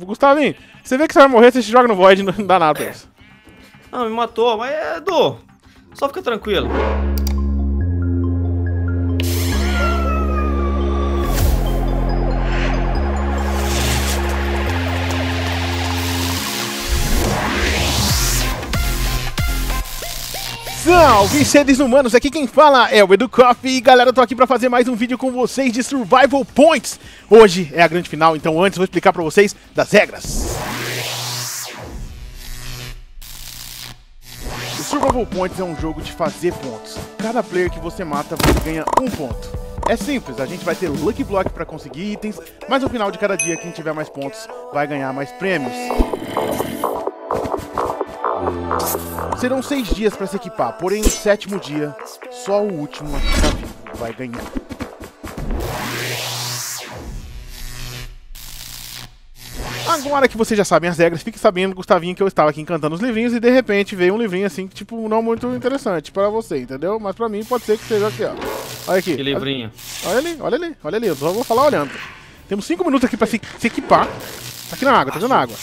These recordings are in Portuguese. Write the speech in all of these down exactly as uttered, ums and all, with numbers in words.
Gustavinho, você vê que você vai morrer, você se joga no void, não dá nada. Não, me matou, mas é Edu. Só fica tranquilo. Salve, seres humanos! Aqui quem fala é o Edu Coffee e galera, eu tô aqui pra fazer mais um vídeo com vocês de Survival Points. Hoje é a grande final, então antes eu vou explicar pra vocês das regras. O Survival Points é um jogo de fazer pontos. Cada player que você mata, você ganha um ponto. É simples, a gente vai ter Lucky Block pra conseguir itens, mas no final de cada dia quem tiver mais pontos vai ganhar mais prêmios. Serão seis dias para se equipar, porém no sétimo dia, só o último a ficar vivo vai ganhar. Agora que vocês já sabem as regras, fique sabendo, Gustavinho, que eu estava aqui encantando os livrinhos e de repente veio um livrinho assim, tipo, não muito interessante para você, entendeu? Mas para mim pode ser que seja aqui, ó. Olha aqui. Que livrinho. Olha ali, olha ali, olha ali, eu só vou falar olhando. Temos cinco minutos aqui para se, se equipar. Tá aqui na água, tá aqui na água.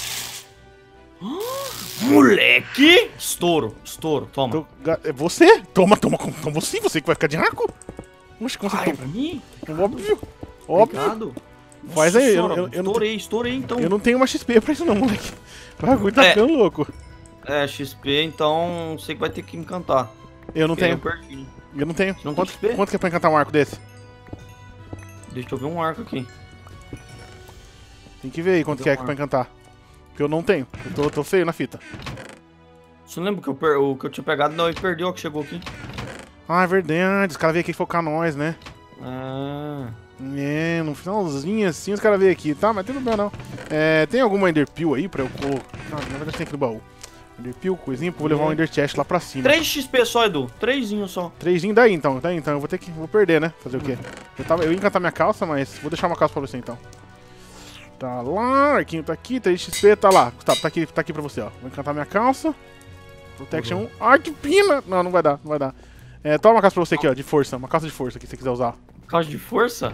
Moleque! Estouro, estouro, toma. Tô, você? Toma, toma, toma você, você que vai ficar de arco? Oxe, como você toma? Óbvio, óbvio. Obrigado. Faz aí, eu, eu, eu estourei, estourei então. Eu não tenho uma X P pra isso não, moleque. O bagulho tá ficando louco. É, X P, então você que vai ter que encantar. Eu não tenho. Eu, eu não tenho. Não quanto, tem quanto que é pra encantar um arco desse? Deixa eu ver um arco aqui. Tem que ver aí quanto que é que pra encantar. Que eu não tenho, eu tô, tô feio na fita. Você lembra que eu, per... o que eu tinha pegado? Não, ele perdeu, ó, que chegou aqui. Ah, é verdade, os caras veio aqui focar nós, né? Ah. É, no finalzinho assim os caras veio aqui, tá? Mas tem problema não. É, tem alguma enderpeel aí pra eu colocar? Não, na verdade tem aqui no baú. Enderpeel, coisinha, vou levar um ender chest lá pra cima. três X P só, Edu, trêsinho só. trêsinho daí então, daí então, eu vou ter que, vou perder, né? Fazer o quê? Eu, tava... eu ia encantar minha calça, mas vou deixar uma calça pra você então. Tá lá, arquinho tá aqui, três X P, tá lá. Gustavo, tá aqui, tá aqui pra você, ó. Vou encantar minha calça. Protection um. Ai, que pina! Não, não vai dar, não vai dar. É, toma uma calça pra você aqui, ó, de força. Uma calça de força aqui, se você quiser usar. Calça de força?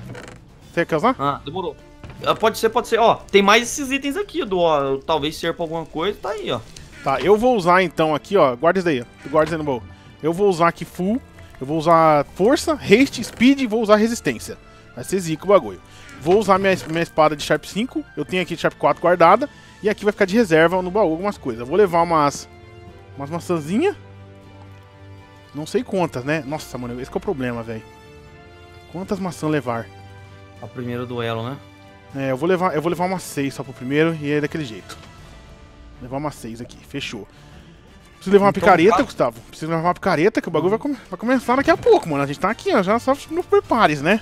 Você quer usar? Ah, demorou. Ah, pode ser, pode ser. Ó, tem mais esses itens aqui, do ó, talvez serve pra alguma coisa, tá aí, ó. Tá, eu vou usar então aqui, ó, guarda isso daí, ó. Guarda isso aí no baú. Eu vou usar aqui full, eu vou usar força, haste, speed e vou usar resistência. Vai ser zica o bagulho. Vou usar minha, minha espada de Sharp cinco, eu tenho aqui de Sharp quatro guardada, e aqui vai ficar de reserva no baú algumas coisas. Vou levar umas, umas maçãzinhas, não sei quantas, né? Nossa, mano, esse que é o problema, velho. Quantas maçãs levar? O primeiro duelo, né? É, eu vou levar, eu vou levar umas seis só pro primeiro, e é daquele jeito. Vou levar umas seis aqui, fechou. Preciso levar uma então, picareta, tá... Gustavo, preciso levar uma picareta, que o bagulho vai, come vai começar daqui a pouco, mano. A gente tá aqui, ó, já só nos prepares, né?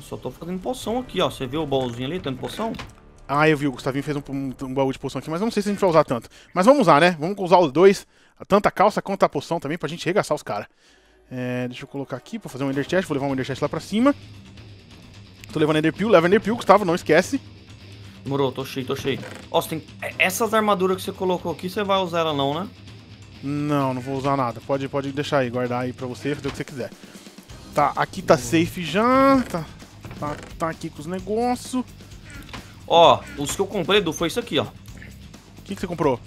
Só tô fazendo poção aqui, ó. Você viu o baúzinho ali, tendo poção? Ah, eu vi. O Gustavinho fez um, um, um baú de poção aqui, mas eu não sei se a gente vai usar tanto. Mas vamos usar, né? Vamos usar os dois. Tanto a calça quanto a poção também, pra gente arregaçar os caras. É, deixa eu colocar aqui pra fazer um ender chest. Vou levar um ender chest lá pra cima. Tô levando ender peel. Leva ender peel, Gustavo, não esquece. Demorou, tô cheio, tô cheio. Ó, você tem... Essas armaduras que você colocou aqui, você vai usar ela não, né? Não, não vou usar nada. Pode, pode deixar aí, guardar aí pra você, fazer o que você quiser. Tá, aqui tá safe já, tá, tá, tá aqui com os negócios. Ó, os que eu comprei, Edu, foi isso aqui, ó. O que que você comprou?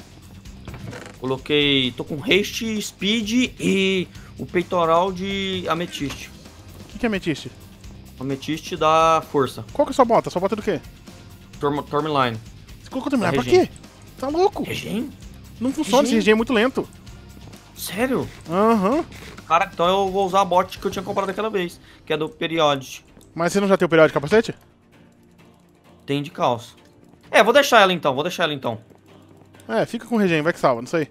Coloquei, tô com haste, speed e o peitoral de ametiste. O que que é ametiste? Ametiste dá força. Qual que é a sua bota? Sua bota é do quê? Torm, Tormline. Você colocou Tormline pra quê? Tá louco? Regen? Não funciona, regen. Esse regen é muito lento. Sério? Aham. Uhum. Cara, então eu vou usar a bot que eu tinha comprado aquela vez, que é do periódico. Mas você não já tem o periódico de capacete? Tem de calça. É, vou deixar ela então, vou deixar ela então. É, fica com o regen, vai que salva, não sei.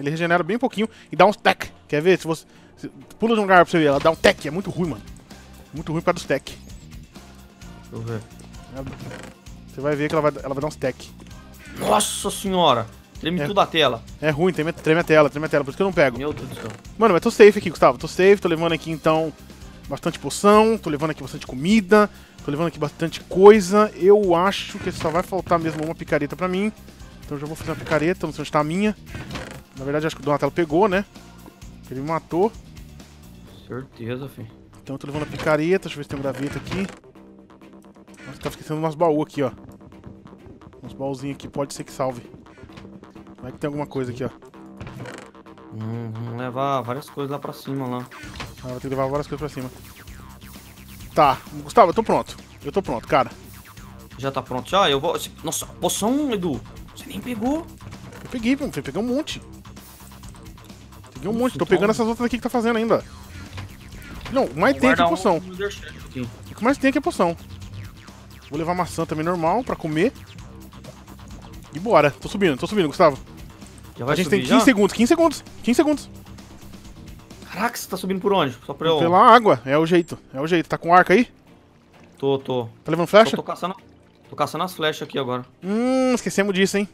Ele regenera bem pouquinho e dá uns tec. Quer ver? Se você se pula de um lugar pra você ver, ela dá um tec, é muito ruim, mano. Muito ruim por causa dos tec. Deixa eu ver. Você vai ver que ela vai, ela vai dar uns tec. Nossa senhora! Treme é, tudo a tela. É ruim, treme, treme a tela, treme a tela, por isso que eu não pego. Meu Deus do céu. Mano, mas tô safe aqui, Gustavo, tô safe, tô levando aqui então bastante poção, tô levando aqui bastante comida, tô levando aqui bastante coisa. Eu acho que só vai faltar mesmo uma picareta pra mim. Então eu já vou fazer uma picareta, não sei onde tá a minha. Na verdade acho que o Donatello pegou, né? Ele me matou. Certeza, filho. Então eu tô levando a picareta, deixa eu ver se tem um graveta aqui. Nossa, tava esquecendo do nosso baú aqui, ó. Uns baúzinhos aqui, pode ser que salve. Vai que tem alguma coisa aqui, ó. Hum, vamos levar várias coisas lá pra cima, lá. Ah, vou ter que levar várias coisas pra cima. Tá, Gustavo, eu tô pronto. Eu tô pronto, cara. Já tá pronto, já? Eu vou... Nossa, poção, Edu. Você nem pegou. Eu peguei, pô. Peguei um monte. Peguei um Nossa, monte. Tô pegando essas outras aqui que tá fazendo ainda. Não, o mais tem aqui é poção. O que mais tem aqui é poção. Vou levar maçã também normal pra comer. E bora. Tô subindo, tô subindo, Gustavo. Já vai a gente subir, tem quinze já? Segundos, quinze segundos, quinze segundos. Caraca, você tá subindo por onde? Só pra eu... Pela água, é o jeito, é o jeito. Tá com arco aí? Tô, tô. Tá levando flecha? Tô, tô caçando, tô caçando as flechas aqui agora. Hum, esquecemos disso, hein?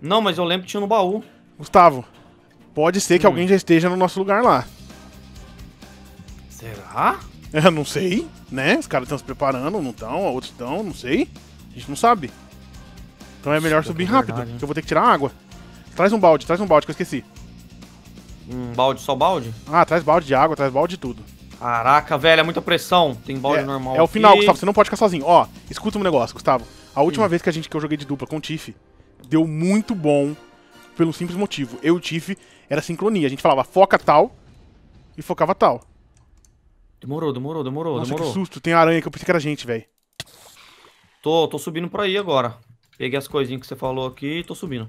Não, mas eu lembro que tinha no baú. Gustavo, pode ser que hum. alguém já esteja no nosso lugar lá. Será? Eu não sei, né? Os caras estão se preparando, não estão, outros estão, não sei. A gente não sabe. Então é melhor Isso subir é verdade, rápido, porque eu vou ter que tirar a água. Traz um balde, traz um balde que eu esqueci. Um balde, só balde? Ah, traz balde de água, traz balde de tudo. Caraca, velho, é muita pressão. Tem balde é, normal. É o final, e... Gustavo, você não pode ficar sozinho. Ó, escuta um negócio, Gustavo. A última Sim. vez que, a gente, que eu joguei de dupla com o Tiff, deu muito bom pelo simples motivo. Eu e o Tiff era sincronia. A gente falava foca tal e focava tal. Demorou, demorou, demorou, Nossa, demorou. que susto. Tem aranha que eu pensei que era gente, velho. Tô, tô subindo pra aí agora. Peguei as coisinhas que você falou aqui e tô subindo.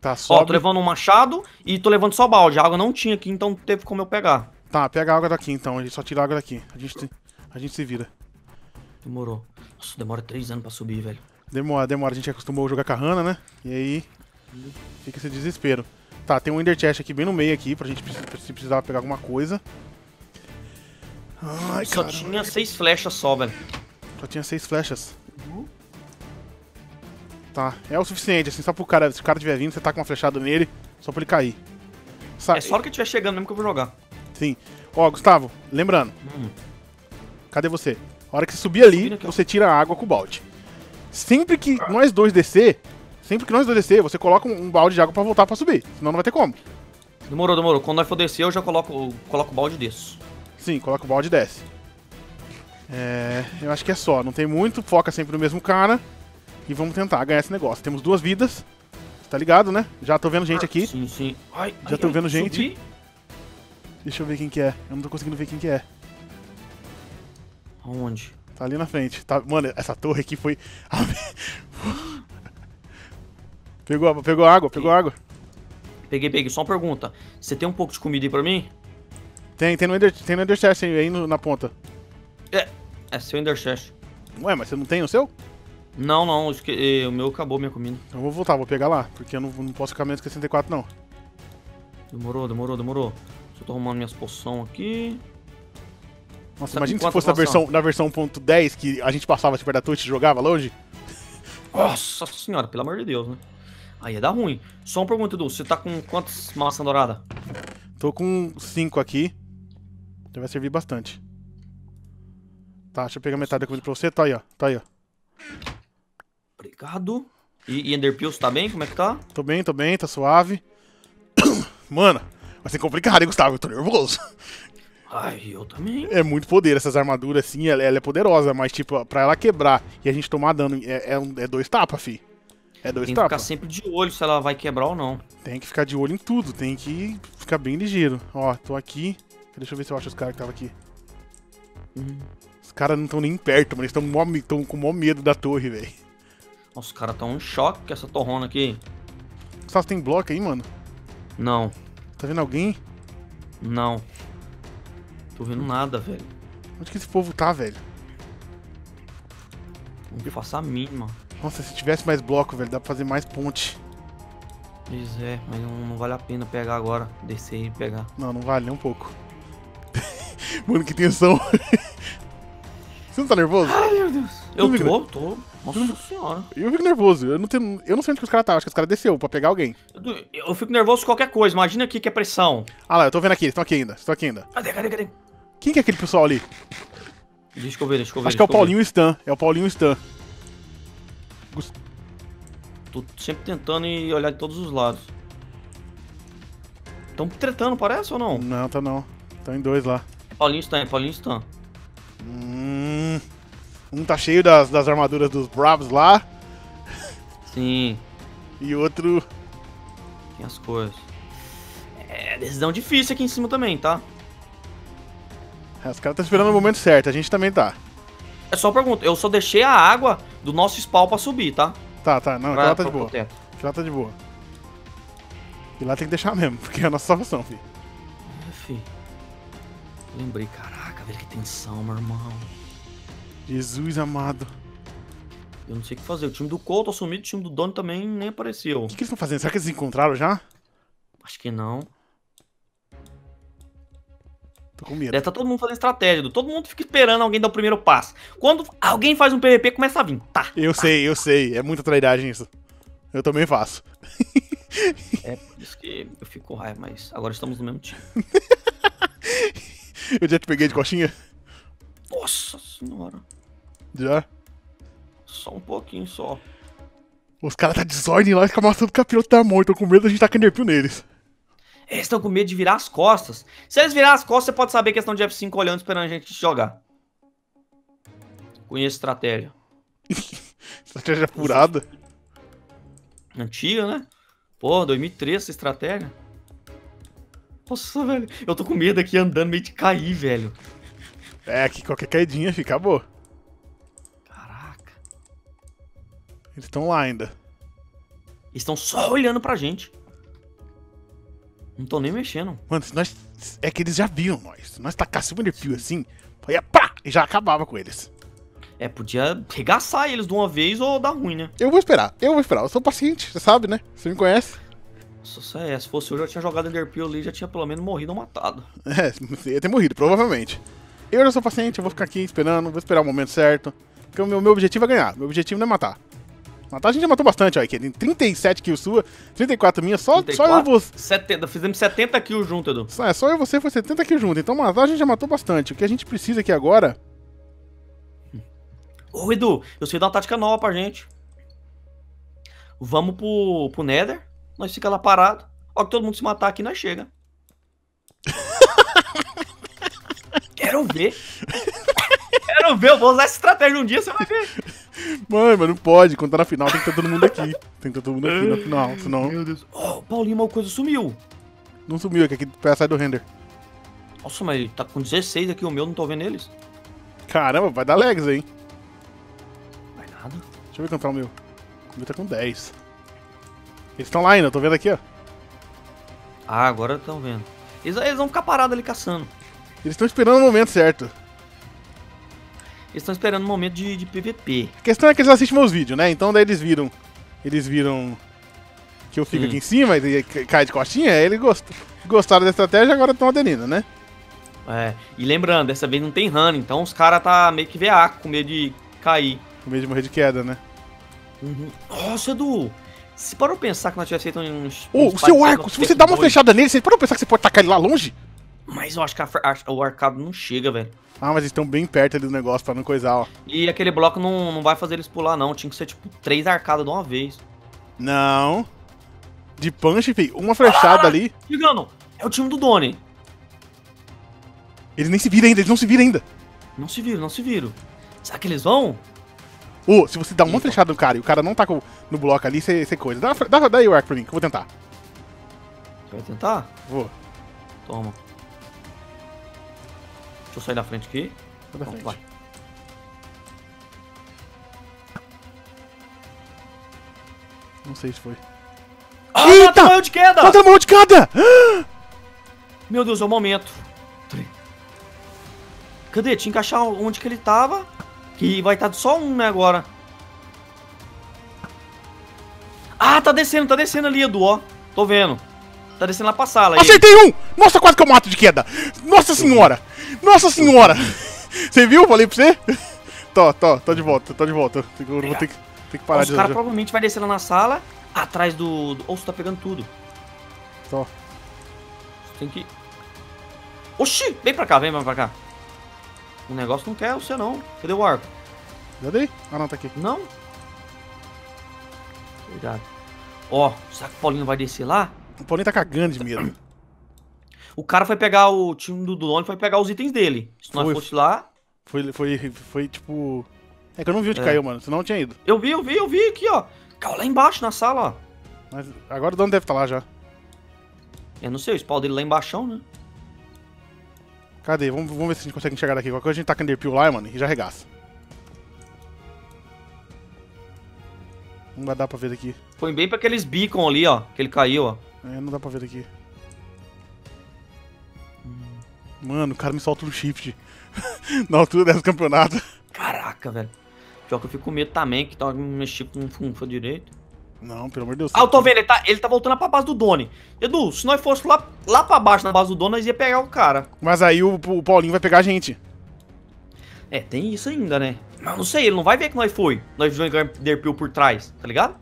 Tá, sobe. Ó, tô levando um machado e tô levando só balde. A água não tinha aqui, então teve como eu pegar. Tá, pega a água daqui então, a gente só tira a água daqui. A gente, a gente se vira. Demorou. Nossa, demora três anos pra subir, velho. Demora, demora. A gente acostumou a jogar com a Hanna, né? E aí fica esse desespero. Tá, tem um Ender Chest aqui bem no meio aqui, pra gente se precisar pegar alguma coisa. Ai, só cara. tinha seis flechas só, velho. Só tinha seis flechas. Uhum. Tá, é o suficiente, assim, só pro cara, se o cara tiver vindo, você tá com uma flechada nele, só pra ele cair. Sa é só que tiver chegando mesmo que eu vou jogar. Sim. Ó, Gustavo, lembrando. Hum. Cadê você? A hora que você subir ali, aqui, você tira a água com o balde. Sempre que ah. nós dois descer, sempre que nós dois descer, você coloca um, um balde de água pra voltar pra subir, senão não vai ter como. Demorou, demorou. Quando nós for descer, eu já coloco, eu coloco o balde e desço. Sim, coloca o balde e desce. É, eu acho que é só, não tem muito, foca sempre no mesmo cara. E vamos tentar ganhar esse negócio. Temos duas vidas. Tá ligado, né? Já tô vendo gente aqui. Sim, sim. Ai, Já ai, tô vendo ai, gente. Subi. Deixa eu ver quem que é. Eu não tô conseguindo ver quem que é. Aonde? Tá ali na frente. Tá... Mano, essa torre aqui foi... pegou, pegou água, pegou água. Peguei, peguei. Só uma pergunta. Você tem um pouco de comida aí pra mim? Tem, tem no Ender, tem no Ender Chest aí no, na ponta. É, é seu Ender Chest. Ué, mas você não tem o seu? Não, não, o meu acabou, minha comida. Eu vou voltar, vou pegar lá, porque eu não, não posso ficar menos que sessenta e quatro, não. Demorou, demorou, demorou. Deixa eu tô arrumando minhas poções aqui. Nossa, tá, imagina se fosse na versão, na versão um ponto dez, que a gente passava de perto da torre e jogava longe. Nossa senhora, pelo amor de Deus, né? Aí ia dar ruim. Só uma pergunta, Edu, você tá com quantas maçã dourada? Tô com cinco aqui. Já vai servir bastante. Tá, deixa eu pegar metade da comida pra você. Tá aí, ó, tá aí, ó. Obrigado. E, e Enderpills, tá bem? Como é que tá? Tô bem, tô bem, tá suave. Mano, vai ser complicado, hein, Gustavo? Eu tô nervoso. Ai, eu também. É muito poder, essas armaduras, assim, ela, ela é poderosa, mas, tipo, pra ela quebrar e a gente tomar dano, é, é, um, é dois tapas, fi. É dois tapas. Tem que tapa. ficar sempre de olho se ela vai quebrar ou não. Tem que ficar de olho em tudo, tem que ficar bem ligeiro. Ó, tô aqui. Deixa eu ver se eu acho os caras que estavam aqui. Hum. Os caras não estão nem perto, mas eles estão com o maior medo da torre, velho. Nossa, os caras estão em choque com essa torrona aqui. Você tem bloco aí, mano? Não. Tá vendo alguém? Não. Tô vendo nada, velho. Onde que esse povo tá, velho? Vou passar a mínima. Nossa, se tivesse mais bloco, velho, dá pra fazer mais ponte. Pois é, mas não, não vale a pena pegar agora. Descer e pegar. Não, não vale nem um pouco. Mano, que tensão. Você não tá nervoso? Ai, meu Deus. Eu não tô, tô. tô. Nossa eu senhora. Eu fico nervoso. Eu não, tenho, eu não sei onde que os caras tá. Acho que os caras desceu pra pegar alguém. Eu, eu fico nervoso com qualquer coisa. Imagina aqui que é pressão. Ah lá, eu tô vendo aqui. Eles estão aqui ainda. Estão aqui ainda. Cadê, cadê, cadê? Quem que é aquele pessoal ali? Deixa eu ver, deixa eu ver. Acho que é o Paulinho Stan. É o Paulinho Stan. Gust... Tô sempre tentando e olhar de todos os lados. Tão tretando, parece, ou não? Não, tá não. Estão em dois lá. É Paulinho Stan, é Paulinho Stan. Hum... Um tá cheio das, das armaduras dos bravos lá. Sim. E outro... Tem as cores. É, decisão difícil aqui em cima também, tá? Os caras estão esperando o momento certo, a gente também tá. É só uma pergunta, eu só deixei a água do nosso spawn pra subir, tá? Tá, tá, não, aquela tá de boa. Aquela tá de boa. E lá tem que deixar mesmo, porque é a nossa salvação, filho. É, filho. Lembrei, caraca, velho, que tensão, meu irmão. Jesus amado. Eu não sei o que fazer, o time do Couto assumido, o time do Doni também nem apareceu. O que, que eles estão fazendo? Será que eles encontraram já? Acho que não. Tô com medo. Deve estar todo mundo fazendo estratégia, todo mundo fica esperando alguém dar o primeiro passo. Quando alguém faz um P V P, começa a vir. Tá. Eu tá. sei, eu sei. É muita trairagem isso. Eu também faço. É por isso que eu fico com raiva, mas agora estamos no mesmo time. Eu já te peguei de coxinha? Nossa senhora. Já? Só um pouquinho só. Os caras tá de desordem lá e ficam mostrando que o capiroto tá morto. Tô com medo da gente tá com enderpeel neles. Eles estão com medo de virar as costas. Se eles virar as costas, você pode saber que eles estão de F cinco olhando, esperando a gente jogar. Conheço estratégia. Estratégia apurada. Antiga, né? Pô, dois mil e três essa estratégia. Nossa, velho. Eu tô com medo aqui andando meio de cair, velho. É, que qualquer caidinha fica, acabou. Caraca. Eles estão lá ainda. Eles estão só olhando pra gente. Não tô nem mexendo. Mano, se nós... É que eles já viam nós. Se nós tacássemos o enderpeel assim, ia pá! E já acabava com eles. É, podia regaçar eles de uma vez ou dar ruim, né? Eu vou esperar, eu vou esperar. Eu sou paciente, você sabe, né? Você me conhece. Nossa, é, se fosse eu, já tinha jogado enderpeel ali, já tinha pelo menos morrido ou matado. É, você ia ter morrido, provavelmente. Eu já sou paciente, eu vou ficar aqui esperando, vou esperar o momento certo. Porque o meu, meu objetivo é ganhar, meu objetivo não é matar. Matar a gente já matou bastante, ó. Tem trinta e sete kills sua, trinta e quatro minha, só, trinta e quatro, só eu e você. setenta, fizemos setenta kills junto, Edu. É, só eu e você foi setenta kills junto. Então matar a gente já matou bastante. O que a gente precisa aqui agora. Ô, Edu, eu sei dar uma tática nova pra gente. Vamos pro, pro Nether. Nós fica lá parado. Ó, que todo mundo se matar aqui, nós chega. Quero ver. Quero ver, eu vou usar essa estratégia um dia, você vai ver. Mano, mas não pode, quando tá na final tem que estar todo mundo aqui. Tem que estar todo mundo aqui na final, senão... Meu Deus. Oh, Paulinho, uma coisa sumiu. Não sumiu, é que aqui sai do render. Nossa, mas ele tá com dezesseis aqui o meu, não tô vendo eles. Caramba, vai dar lags aí, hein? Vai nada. Deixa eu ver cantar o meu. O meu tá com dez. Eles estão lá ainda, eu tô vendo aqui, ó. Ah, agora estão vendo. Eles, eles vão ficar parados ali caçando. Eles estão esperando o momento certo. Eles estão esperando um momento de, de P V P. A questão é que eles assistem meus vídeos, né? Então daí eles viram... Eles viram... Que eu fico Sim. aqui em cima e cai de costinha. Aí eles gost, gostaram da estratégia e agora estão aderindo, né? É. E lembrando, dessa vez não tem Hanna. Então os caras tá meio que veaco, com medo de cair. Com medo de morrer de queda, né? Uhum. Nossa, Edu! Você parou pensar que nós tivesse feito uns... Ô, oh, o seu arco! Se você dá uma flechada nele, você parou pensar que você pode tacar ele lá longe? Mas eu acho que a, a, o arcado não chega, velho. Ah, mas eles estão bem perto ali do negócio pra não coisar, ó. E aquele bloco não, não vai fazer eles pular, não. Tinha que ser, tipo, três arcadas de uma vez. Não. De punch, filho. Uma flechada ah, ali. Ligando. É o time do Doni. Eles nem se viram ainda. Eles não se viram ainda. Não se viram, não se viram. Será que eles vão? Ô, oh, se você dá uma Eita. flechada no cara e o cara não tá com, no bloco ali, você, você coisa. Dá, dá, dá aí o arco pra mim, que eu vou tentar. Você vai tentar? Vou. Toma. Deixa eu sair da frente aqui. Da Pronto, frente. Vai. Não sei se foi. Ah, Eita! Mata a mão de queda! Mata a mão de queda! Meu Deus, é o momento. Cadê? Tinha que achar onde que ele tava. Que vai estar só um, né, agora. Ah, tá descendo, tá descendo ali, Edu, ó. Tô vendo. Tá descendo lá pra sala. Acertei um! Nossa, quase que eu mato de queda! Nossa senhora! Nossa senhora! Você viu? Falei pra você? Tô, tô, tô de volta, tô de volta. Eu vou ter que, ter que parar de jogar. Os caras provavelmente vai descendo na sala, atrás do... do... Ou você tá pegando tudo. Tô. Tem que... Oxi! Vem pra cá, vem pra cá. O negócio não quer você não. Cadê o arco? Já dei? Ah não, tá aqui. Não? Cuidado. Ó, será que o Paulinho vai descer lá? O Paulinho tá cagando de medo. O cara foi pegar o time do Doni, foi pegar os itens dele. Se nós fosse lá... Foi, foi, foi, tipo... É que eu não vi onde é. caiu, mano. Senão eu tinha ido. Eu vi, eu vi, eu vi aqui, ó. Caiu lá embaixo, na sala, ó. Mas agora o dono deve estar lá já. Eu não sei, o spawn dele lá embaixo, né? Cadê? Vamos, vamos ver se a gente consegue enxergar daqui. Qualquer coisa a gente taca Enderpeel lá, mano, e já arregaça. Não vai dar pra ver daqui. Foi bem pra aqueles beacon ali, ó, que ele caiu, ó. É, não dá pra ver daqui. Mano, o cara me solta um shift na altura dessa campeonato. Caraca, velho. Pior que eu fico com medo também, que tá mexendo com um funfa direito. Não, pelo amor de Deus. Ah, eu tô vendo, ele tá, ele tá voltando pra base do Doni. Edu, se nós fosse lá, lá pra baixo na base do Doni, nós ia pegar o cara. Mas aí o, o Paulinho vai pegar a gente. É, tem isso ainda, né? Mas não sei, ele não vai ver que nós foi. Nós vamos ganhar Enderpeel por trás, tá ligado?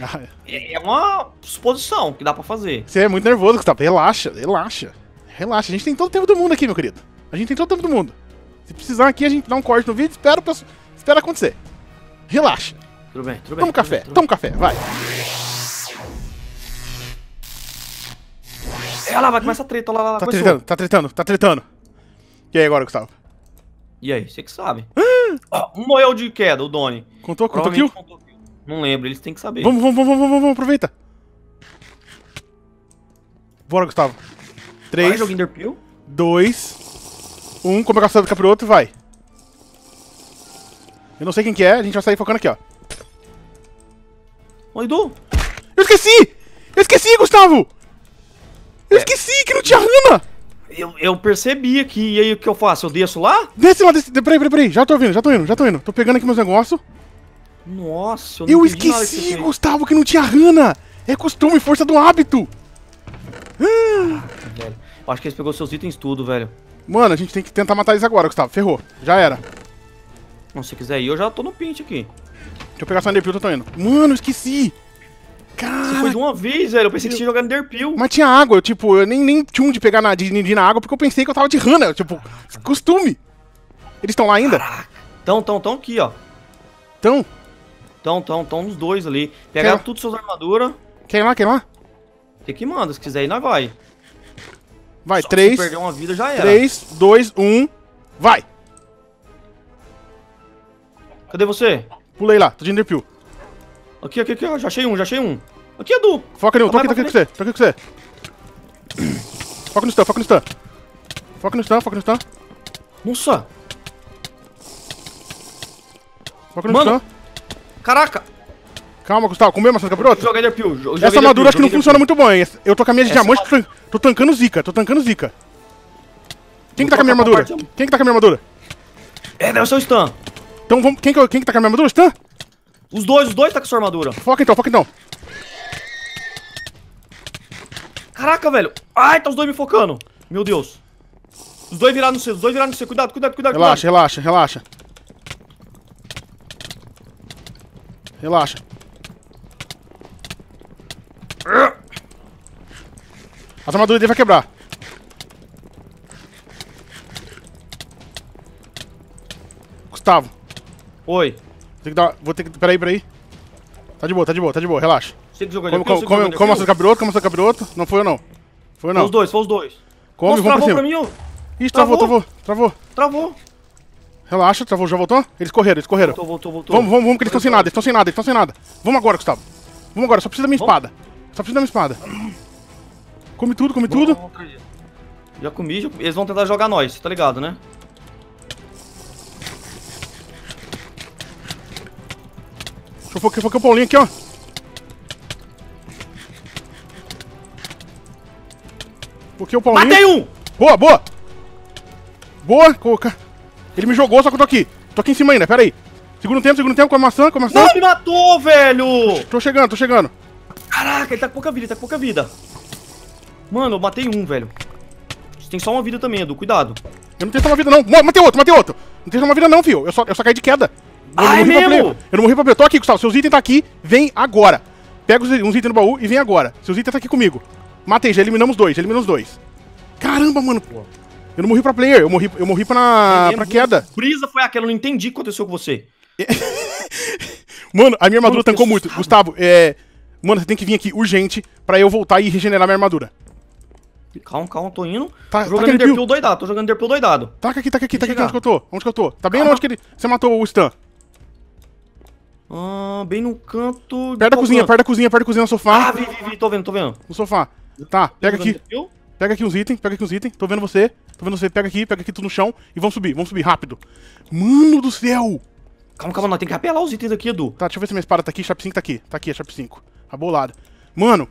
Ah, é. É uma suposição que dá pra fazer. Você é muito nervoso, Gustavo. Relaxa, relaxa. Relaxa, a gente tem todo o tempo do mundo aqui, meu querido. A gente tem todo o tempo do mundo. Se precisar aqui, a gente dá um corte no vídeo, espera, pra, espera acontecer. Relaxa. Tudo bem, tudo bem. Toma um café, toma um café, vai. Olha lá, vai começar a treta, olha lá, lá. Tá começou. Tretando, tá tretando, tá tretando. E aí agora, Gustavo? E aí, você que sabe. Ah, morreu de queda, o Doni. Contou, contou kill? Contou kill? Não lembro, eles têm que saber. Vamos, vamos, vamos, vamos, vamos, aproveita. Bora, Gustavo. três, dois, um, como é que a sua fica pro outro, vai. Eu não sei quem que é, a gente vai sair focando aqui, ó. Ô, Edu! Eu esqueci! Eu esqueci, Gustavo! Eu é. esqueci que não tinha Hanna! Eu, eu percebi aqui, e aí o que eu faço? Eu desço lá? Desce lá, desce, peraí, peraí, peraí, já tô vindo, já tô indo, já tô indo. Tô pegando aqui meus negócios. Nossa, eu não Eu esqueci, nada que Gustavo, que não tinha Hanna! É costume, força do hábito! Ah, velho. Eu acho que eles pegou seus itens tudo, velho. Mano, a gente tem que tentar matar eles agora, Gustavo, ferrou, já era. Não, se quiser ir, eu já tô no pinch aqui. Deixa eu pegar só o Enderpeel, eu tô indo. Mano, esqueci! Cara... Você foi de uma vez, velho, eu pensei que tinha jogado Enderpeel. Mas tinha água, eu, tipo, eu nem, nem tinha um de pegar na, de, de na água, porque eu pensei que eu tava de Hanna, tipo, costume. Eles estão lá ainda? Tão, tão, tão aqui, ó. Tão? Tão, tão, tão os dois ali. Pegaram tudo suas armaduras. Quem lá, quem lá? Tem que manda, se quiser ir, nós vai. Vai, três, se perder uma vida, já era. três, dois, um, vai! Cadê você? Pulei lá, tô de Enderpeel. Aqui, aqui, aqui, ó, já achei um, já achei um. Aqui, Edu! Foca nele, tô aqui, tô aqui com você, tô aqui com você. Foca no stun, foca no stun. Foca no stun, foca no stun. Nossa! Foca no stun. Caraca! Calma, Gustavo, comeu maçã do capiroto? Joga Enderpeel. Essa armadura acho que não funciona muito bom, hein? Eu tô com a minha de diamante, tô tancando zica, tô tancando zica. Quem que tá com a minha armadura? Quem que tá com a minha armadura? É, deve ser o stun. Então vamos. Quem que, quem que tá com a minha armadura? Stan? Os dois, os dois tá com a sua armadura. Foca então, foca então. Caraca, velho. Ai, tá os dois me focando. Meu Deus. Os dois viraram no C, os dois viraram no C. Cuidado, cuidado, cuidado. Relaxa, cuidado. relaxa, relaxa. Relaxa. As armaduras dele vai quebrar. Gustavo. Oi. Tem que dar, vou ter que... Peraí, peraí. Tá de boa, tá de boa, tá de boa, relaxa. Você que jogou ele. Como você capiroto, como você capiroto. Não foi eu não. Foi eu não. Foi os dois, foi os dois. Como, vamos pra cima. Pra mim, eu... Ixi, travou, travou, travou. Travou. Relaxa, travou, já voltou? Eles correram, eles correram. Voltou, voltou, voltou. Vamos, vamos, vamos, que eles estão sem nada, eles estão sem nada, eles estão sem nada. Vamos agora, Gustavo. Vamos agora, só precisa da minha vamos. espada. Só precisa da minha espada. Come tudo, come vamos, tudo. Vamos, já comi, já... eles vão tentar jogar nós, tá ligado, né? Deixa eu focar, focar o Paulinho aqui, ó. Foquei o Paulinho. Matei um! Boa, boa! Boa, coca. Ele me jogou, só que eu tô aqui. Tô aqui em cima ainda, pera aí. Segundo tempo, segundo tempo, com a maçã, com a maçã. Não, me matou, velho! Tô chegando, tô chegando. Caraca, ele tá com pouca vida, ele tá com pouca vida. Mano, eu matei um, velho. Você tem só uma vida também, Edu, cuidado. Eu não tenho só uma vida, não. Matei outro, matei outro. Não tenho só uma vida, não, filho. Eu só, eu só caí de queda. Eu, Ai, não eu não morri pra play. Tô aqui, Gustavo. Seus itens tá aqui. Vem agora. Pega os, uns itens no baú e vem agora. Seus itens tá aqui comigo. Matei, já eliminamos dois. Já eliminamos dois. Caramba, mano. Pô. Eu não morri pra player. Eu morri, eu morri pra, na, é pra queda. Brisa foi aquela. Eu não entendi o que aconteceu com você. Mano, a minha armadura mano, tancou muito. Sabe? Gustavo, é... Mano, você tem que vir aqui urgente pra eu voltar e regenerar minha armadura. Calma, calma. Tô indo. Tá, tô jogando Enderpeel doidado. Tô jogando Enderpeel doidado. Taca aqui, taca aqui. Taca aqui onde que eu tô. Onde que eu tô. Tá bem onde que ele... Você matou o Stan. Ah, bem no canto... Perto da cozinha, perto da cozinha, perto da cozinha, no sofá. Ah, vi, vi, vi, tô vendo, tô vendo. No sofá. Tá, pega aqui. Pega aqui os itens, pega aqui os itens. Tô vendo você, tô vendo você. Pega aqui, pega aqui tudo no chão e vamos subir, vamos subir, rápido. Mano do céu! Calma, calma, nós temos que apelar os itens aqui, Edu. Tá, deixa eu ver se minha espada tá aqui, Chape cinco tá aqui. Tá aqui, a Chape cinco. Abolado. Mano!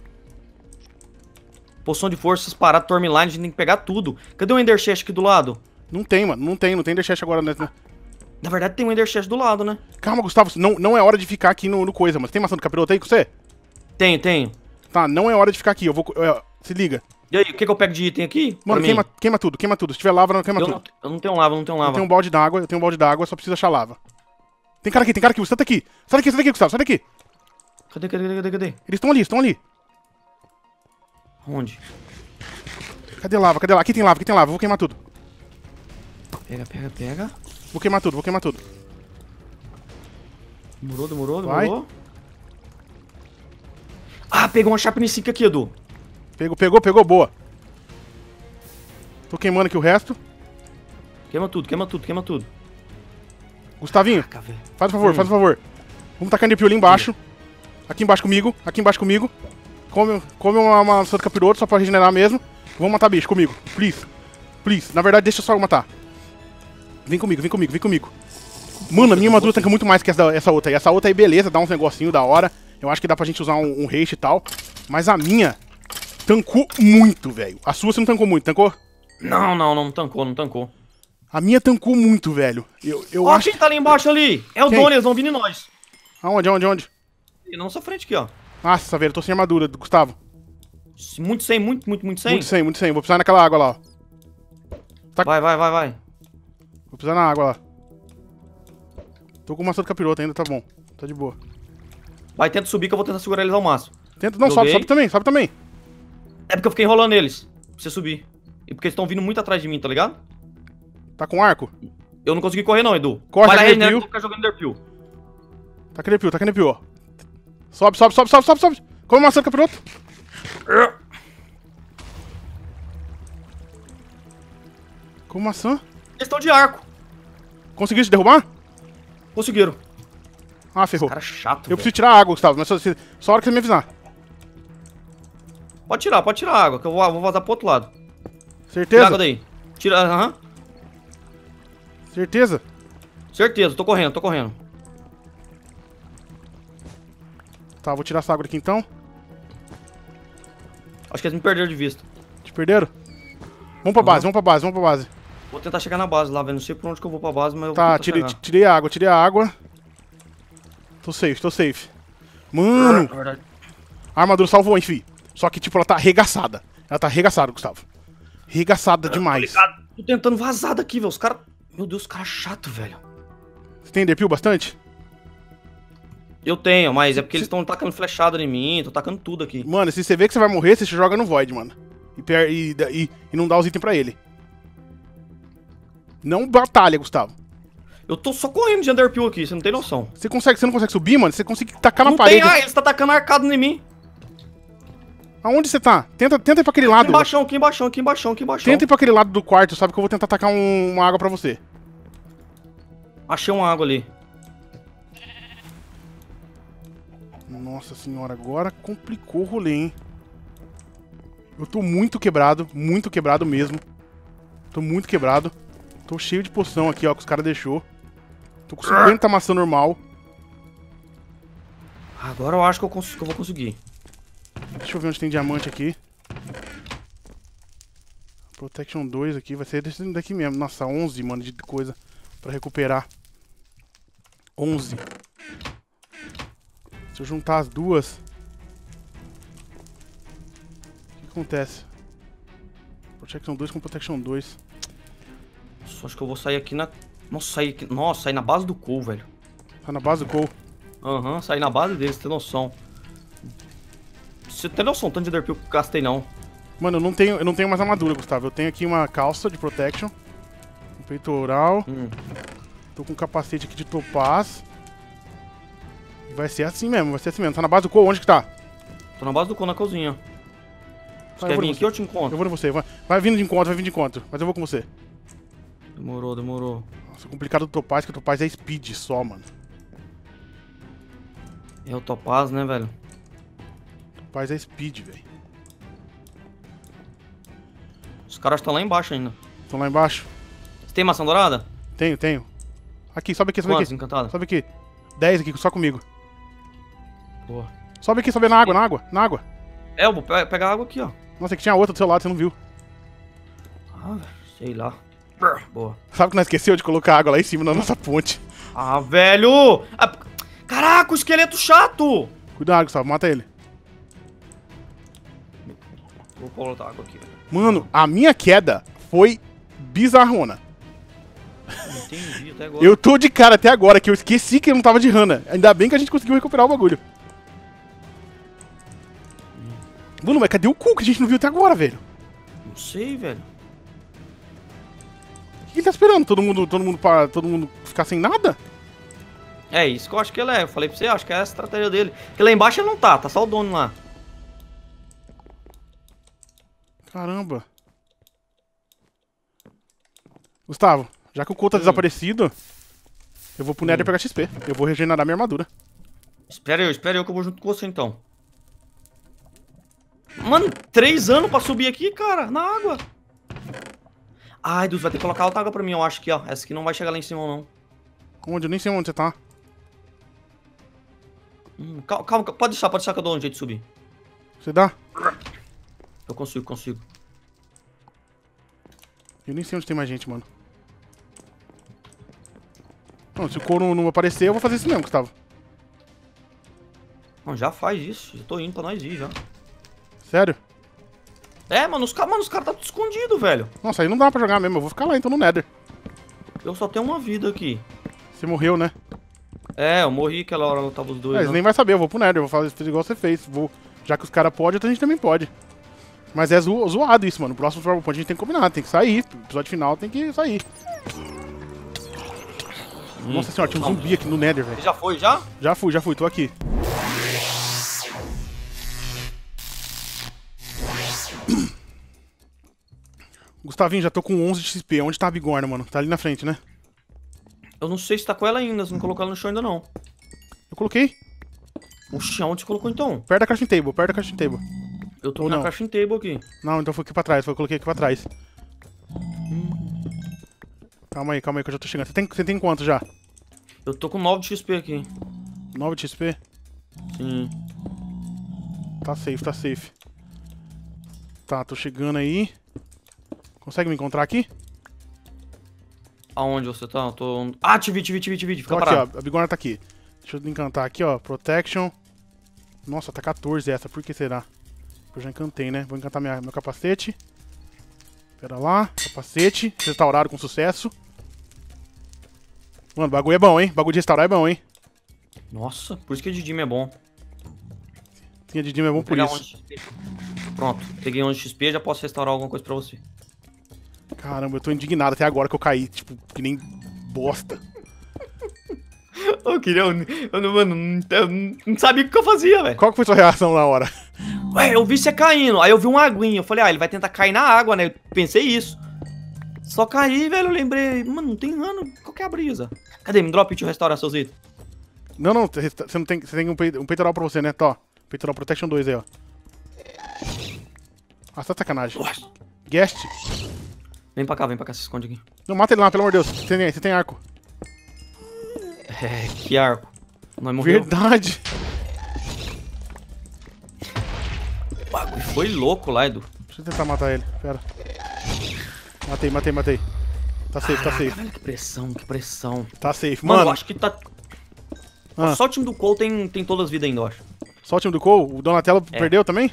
Poção de forças, parada, Tormline, a gente tem que pegar tudo. Cadê o Ender Chest aqui do lado? Não tem, mano, não tem, não tem Ender Chest agora, né? Na verdade tem um Ender Chest do lado, né? Calma, Gustavo, não, não é hora de ficar aqui no, no coisa, mas tem maçã do capiroto aí com você? Tenho, tenho. Tá, não é hora de ficar aqui, eu vou... Eu, se liga. E aí, o que que eu pego de item aqui? Mano, queima, queima tudo, queima tudo. Se tiver lava, não queima eu tudo. Não, eu não tenho lava, não tenho lava. Eu tenho um balde d'água, eu tenho um balde d'água, só preciso achar lava. Tem cara aqui, tem cara aqui, Gustavo tá aqui. Sai daqui, sai daqui, Gustavo, sai daqui. Cadê, cadê, cadê, cadê? Eles estão ali, estão ali. Onde? Cadê lava, cadê lava? Aqui tem lava, aqui tem lava, eu vou queimar tudo. Pega, pega, pega. Vou queimar tudo, vou queimar tudo. Demorou, demorou, demorou. Vai. Ah, pegou uma Chape cinco aqui, Edu. Pegou, pegou, pegou, boa. Tô queimando aqui o resto. Queima tudo, queima tudo, queima tudo. Gustavinho, caraca, faz o favor, hum. faz o favor. Vamos tacar N P U ali embaixo. Aqui embaixo comigo, aqui embaixo comigo. Come, come uma maçã de capiroto só pra regenerar mesmo. Vamos matar bicho comigo, please. Please, na verdade deixa eu só matar. Vem comigo, vem comigo, vem comigo. Mano, a minha armadura tanca muito mais que essa, essa outra aí. Essa outra aí, beleza, dá uns negocinho da hora. Eu acho que dá pra gente usar um, um haste e tal. Mas a minha tancou muito, velho. A sua você não tancou muito, tancou? Não, não, não tancou, não tancou. A minha tancou muito, velho. Eu, eu ó, acho... quem tá ali embaixo ali? É o Doni, eles vão vir em nós. Aonde, aonde, aonde? Na nossa frente aqui, ó. Nossa, velho, eu tô sem armadura, Gustavo. Muito sem, muito, muito, muito sem? Muito sem, muito sem. Vou precisar naquela água lá, ó. Tá... Vai, vai, vai, vai. Vou precisar na água lá. Tô com maçã do capiroto ainda, tá bom. Tá de boa. Vai, tenta subir que eu vou tentar segurar eles ao máximo. Tenta, não, sobe, sobe também, sobe também. É porque eu fiquei enrolando eles, pra você subir. E porque eles estão vindo muito atrás de mim, tá ligado? Tá com arco? Eu não consegui correr não, Edu. Corre, vai na regenera, eu vou ficar jogando Enderpeel. Tá com Enderpeel, tá com Enderpeel, ó. Sobe, sobe, sobe, sobe, sobe, sobe. Come maçã do capiroto. Como maçã? Eles estão de arco. Conseguiram te derrubar? Conseguiram. Ah, ferrou. Esse cara é chato, Eu véio. preciso tirar a água, Gustavo, mas só, só a hora que você me avisar. Pode tirar, pode tirar a água, que eu vou, vou vazar pro outro lado. Certeza? Tira a água daí. Tira, aham. Uh-huh. Certeza? Certeza, tô correndo, tô correndo. Tá, vou tirar essa água daqui então. Acho que eles me perderam de vista. Te perderam? Vamos pra uhum. base, vamos pra base, vamos pra base. Vou tentar chegar na base lá, velho. Não sei por onde que eu vou pra base, mas eu tá, vou tentar chegar. Tá, tirei a água, tirei a água. Tô safe, tô safe. Mano! A armadura salvou, enfim. Só que, tipo, ela tá arregaçada. Ela tá arregaçada, Gustavo. Arregaçada demais. Tô tentando vazar daqui, velho. Os caras... Meu Deus, os caras chato, velho. Você tem Enderpeel bastante? Eu tenho, mas é porque eles estão tacando flechada em mim, tô tacando tudo aqui. Mano, se você vê que você vai morrer, você se joga no Void, mano. E, e, e, e não dá os itens pra ele. Não batalha, Gustavo. Eu tô só correndo de Enderpeel aqui, você não tem noção. Você consegue, você não consegue subir, mano? Você consegue tacar não na parede. Tem, ah, eles tá tacando arcado em mim. Aonde você tá? Tenta, tenta ir pra aquele aqui lado. Aqui embaixo, aqui embaixo, aqui embaixo, aqui embaixo. Tenta ir pra aquele lado do quarto, sabe? Que eu vou tentar tacar um, uma água pra você. Achei uma água ali. Nossa senhora, agora complicou o rolê, hein? Eu tô muito quebrado, muito quebrado mesmo. Tô muito quebrado. Tô cheio de poção aqui, ó, que os caras deixou. Tô com cinquenta maçã normal. Agora eu acho que eu, que eu vou conseguir. Deixa eu ver onde tem diamante aqui. Protection dois aqui, vai ser desse daqui mesmo. Nossa, onze, mano, de coisa pra recuperar. onze. Se eu juntar as duas... O que acontece? Protection dois com Protection dois. Só acho que eu vou sair aqui na... Nossa, sair aqui... Nossa, sair na base do Cole, velho. Tá na base do Cole? Aham, uhum, sair na base deles, você tem noção. Você tem noção tanto de Enderpeel que eu gastei, não. Mano, eu não tenho, eu não tenho mais armadura, Gustavo. Eu tenho aqui uma calça de protection. Um peitoral. Hum. Tô com um capacete aqui de topaz. Vai ser assim mesmo, vai ser assim mesmo. Tá na base do Cole? Onde que tá? Tô na base do Cole, na cozinha. Você quer vir aqui ou eu te encontro? Eu vou em você. Vai, vai vindo de encontro, vai vindo de encontro. Mas eu vou com você. Demorou, demorou. Nossa, complicado do Topaz, que o Topaz é speed só, mano. É o Topaz, né, velho? Topaz é speed, velho. Os caras estão lá embaixo ainda. Estão lá embaixo. Você tem maçã dourada? Tenho, tenho. Aqui, sobe aqui, sobe Quantos, aqui. Encantada? Sobe aqui. dez aqui, só comigo. Boa. Sobe aqui, sobe na água, na água, na água. É, eu vou pegar a água aqui, ó. Nossa, aqui tinha outra do seu lado, você não viu. Ah, sei lá. Boa. Sabe que nós esqueceu de colocar água lá em cima na nossa ponte. Ah, velho! Ah, caraca, o esqueleto chato! Cuidado, Gustavo, mata ele. Vou colocar água aqui. Mano, a minha queda foi bizarrona. Entendi, até agora. Eu tô de cara até agora, que eu esqueci que eu não tava de Hanna. Ainda bem que a gente conseguiu recuperar o bagulho. Hum. Mano, mas cadê o cu que a gente não viu até agora, velho? Não sei, velho. O que ele tá esperando? Todo mundo, todo mundo, pra, todo mundo ficar sem nada? É isso que eu acho que ele é. Eu falei pra você, acho que é a estratégia dele. Porque lá embaixo ele não tá, tá só o dono lá. Caramba. Gustavo, já que o Couto tá hum. desaparecido, eu vou pro Nether hum. pegar X P. Eu vou regenerar minha armadura. Espera eu, espera eu que eu vou junto com você então. Mano, três anos pra subir aqui, cara, na água. Ai, Deus, vai ter que colocar outra água pra mim, eu acho que, ó. Essa aqui não vai chegar lá em cima, não. Onde? Eu nem sei onde você tá. Hum, calma, calma, pode deixar, pode deixar que eu dou um jeito de subir. Você dá? Eu consigo, consigo. Eu nem sei onde tem mais gente, mano. Não, se o couro não aparecer, eu vou fazer isso mesmo, Gustavo. Não, já faz isso. Já tô indo pra nós ir, já. Sério? É, mano, os caras cara tá tudo escondido, velho. Nossa, aí não dá pra jogar mesmo. Eu vou ficar lá, então, no Nether. Eu só tenho uma vida aqui. Você morreu, né? É, eu morri aquela hora eu tava os dois. É, eles nem vai saber. Eu vou pro Nether. Eu vou fazer igual você fez. Vou... Já que os caras podem, a gente também pode. Mas é zo zoado isso, mano. O próximo Survival Point a gente tem que combinar. Tem que sair. O episódio final tem que sair. Hum, Nossa senhora, tinha um zumbi aqui no Nether, velho. Você já foi, já? Já fui, já fui. Tô aqui. Gustavinho, já tô com onze de X P. Onde tá a bigorna, mano? Tá ali na frente, né? Eu não sei se tá com ela ainda. Você não colocou ela no chão ainda, não. Eu coloquei. Oxi, onde você colocou, então? Perto da crafting table, perto da crafting table. Eu tô Ou na não. crafting table aqui. Não, então foi aqui pra trás. Foi eu coloquei aqui pra trás. Hum. Calma aí, calma aí que eu já tô chegando. Você tem, você tem quanto já? Eu tô com nove de X P aqui. nove de X P? Sim. Tá safe, tá safe. Tá, tô chegando aí. Consegue me encontrar aqui? Aonde você tá? Eu tô... Ah, te vi, te vi, te vi, te vi. Fica então, parado. Aqui, ó, a bigorna tá aqui. Deixa eu encantar aqui, ó. Protection. Nossa, tá quatorze essa. Por que será? Eu já encantei, né? Vou encantar minha, meu capacete. Pera lá. Capacete. Restaurado com sucesso. Mano, o bagulho é bom, hein? O bagulho de restaurar é bom, hein? Nossa, por isso que a de Jimmy é bom. Sim, a de Jimmy é bom por isso. Pronto. Peguei onze X P, já posso restaurar alguma coisa pra você. Caramba, eu tô indignado até agora que eu caí, tipo, que nem bosta. Eu queria... Eu, eu, mano, eu não sabia o que eu fazia, velho. Qual que foi sua reação na hora? Ué, eu vi você caindo, aí eu vi uma aguinha, eu falei, ah, ele vai tentar cair na água, né? Eu pensei isso. Só caí, velho, eu lembrei, mano, não tem ano, qual que é a brisa? Cadê? Me drop e te restaurar, seu Zito. Não, não, você não tem, você tem um peitoral pra você, né? Tó, peitoral Protection dois aí, ó. Ah, tá sacanagem. Nossa. Guest. Vem pra cá, vem pra cá, se esconde aqui. Não, mata ele lá, pelo amor de Deus. Você tem, você tem arco. É, que arco. Nós morreu. Verdade. O bagulho foi louco lá, Edu. Deixa eu tentar matar ele, pera. Matei, matei, matei. Tá safe, caraca, tá safe. Velho, que pressão, que pressão. Tá safe, mano. Mano, eu acho que tá... Ah. Só o time do Cole tem, tem todas as vidas ainda, eu acho. Só o time do Cole? O Donatello é. Perdeu também?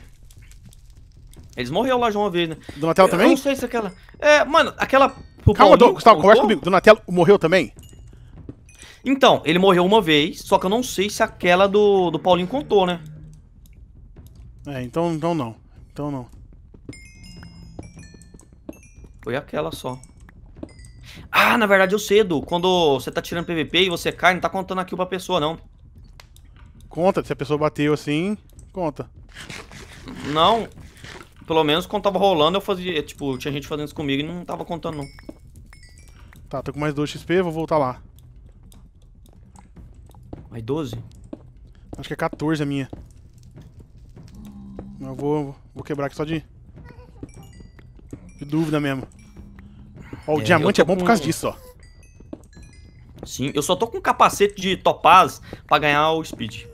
Eles morreram lá já uma vez, né? Donatello também? Eu não sei se aquela... É, mano, aquela... Pro Calma, Paulinho, Gustavo, conversa comigo. Donatello morreu também? Então, ele morreu uma vez, só que eu não sei se aquela do, do Paulinho contou, né? É, então, então não. Então não. Foi aquela só. Ah, na verdade eu sei, Edu. Quando você tá tirando P V P e você cai, não tá contando a kill pra pessoa, não. Conta, se a pessoa bateu assim, conta. Não... Pelo menos quando tava rolando eu fazia, tipo, tinha gente fazendo isso comigo e não tava contando não. Tá, tô com mais dois X P, vou voltar lá. Mais doze? Acho que é quatorze a minha. Eu vou, vou quebrar aqui só de... de dúvida mesmo. Ó, o é, diamante é bom com... por causa disso, ó. Sim, eu só tô com um capacete de topaz pra ganhar o speed.